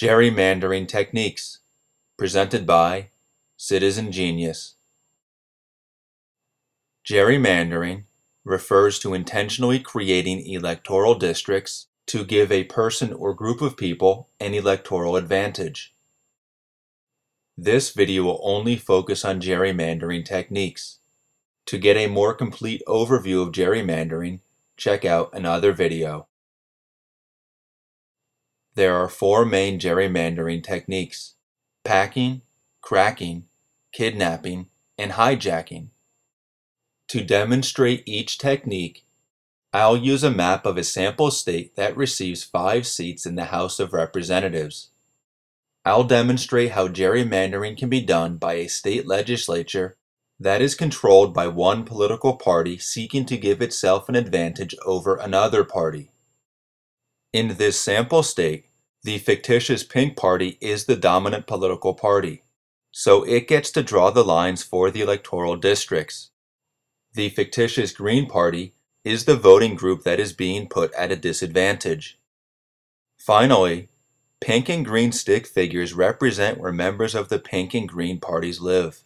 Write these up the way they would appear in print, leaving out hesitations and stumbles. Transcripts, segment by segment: Gerrymandering Techniques, presented by Citizen Genius. Gerrymandering refers to intentionally creating electoral districts to give a person or group of people an electoral advantage. This video will only focus on gerrymandering techniques. To get a more complete overview of gerrymandering, check out another video. There are four main gerrymandering techniques: packing, cracking, kidnapping, and hijacking. To demonstrate each technique, I'll use a map of a sample state that receives 5 seats in the House of Representatives. I'll demonstrate how gerrymandering can be done by a state legislature that is controlled by one political party seeking to give itself an advantage over another party. In this sample state, the fictitious pink party is the dominant political party, so it gets to draw the lines for the electoral districts. The fictitious green party is the voting group that is being put at a disadvantage. Finally, pink and green stick figures represent where members of the pink and green parties live.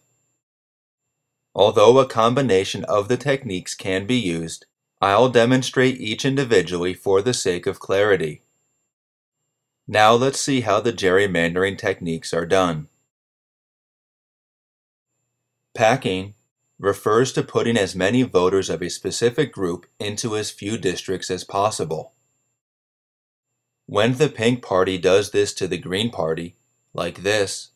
Although a combination of the techniques can be used, I'll demonstrate each individually for the sake of clarity. Now let's see how the gerrymandering techniques are done. Packing refers to putting as many voters of a specific group into as few districts as possible. When the pink party does this to the green party, like this,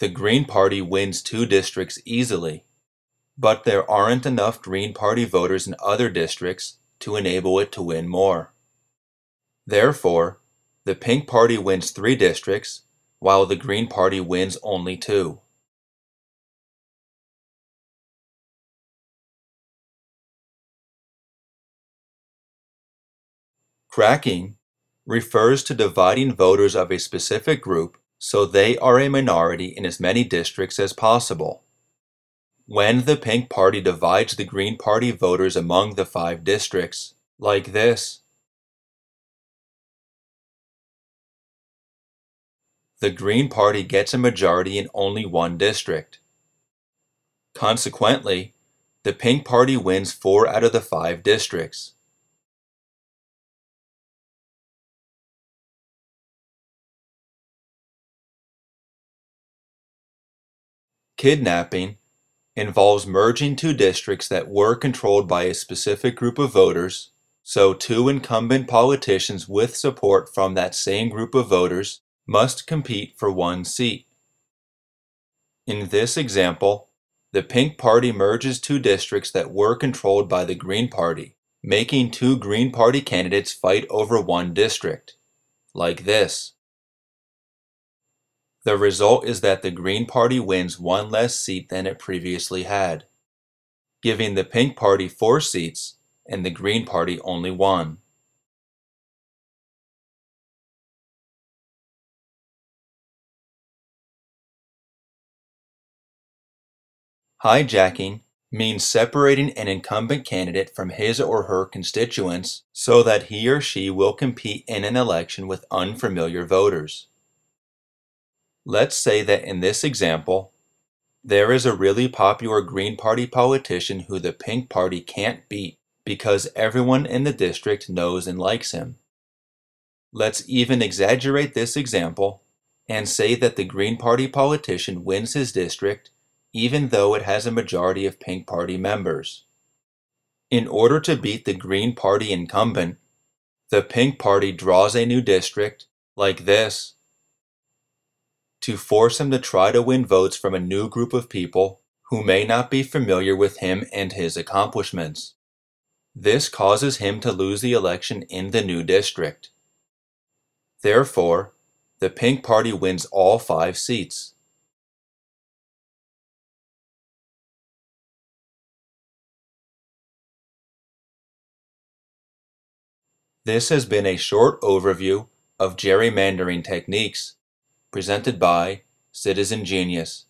the Green Party wins 2 districts easily, but there aren't enough Green Party voters in other districts to enable it to win more. Therefore, the Pink Party wins 3 districts, while the Green Party wins only 2. Cracking refers to dividing voters of a specific group so they are a minority in as many districts as possible. When the pink party divides the green party voters among the 5 districts, like this, the green party gets a majority in only 1 district. Consequently, the pink party wins 4 out of the 5 districts. Kidnapping involves merging 2 districts that were controlled by a specific group of voters, so 2 incumbent politicians with support from that same group of voters must compete for 1 seat. In this example, the Pink Party merges 2 districts that were controlled by the Green Party, making 2 Green Party candidates fight over 1 district, like this. The result is that the Green Party wins 1 less seat than it previously had, giving the Pink Party 4 seats and the Green Party only 1. Hijacking means separating an incumbent candidate from his or her constituents so that he or she will compete in an election with unfamiliar voters. Let's say that in this example, there is a really popular Green Party politician who the Pink Party can't beat because everyone in the district knows and likes him. Let's even exaggerate this example and say that the Green Party politician wins his district even though it has a majority of Pink Party members. In order to beat the Green Party incumbent, the Pink Party draws a new district, like this, to force him to try to win votes from a new group of people who may not be familiar with him and his accomplishments. This causes him to lose the election in the new district. Therefore, the Pink Party wins all 5 seats. This has been a short overview of gerrymandering techniques presented by Citizen Genius.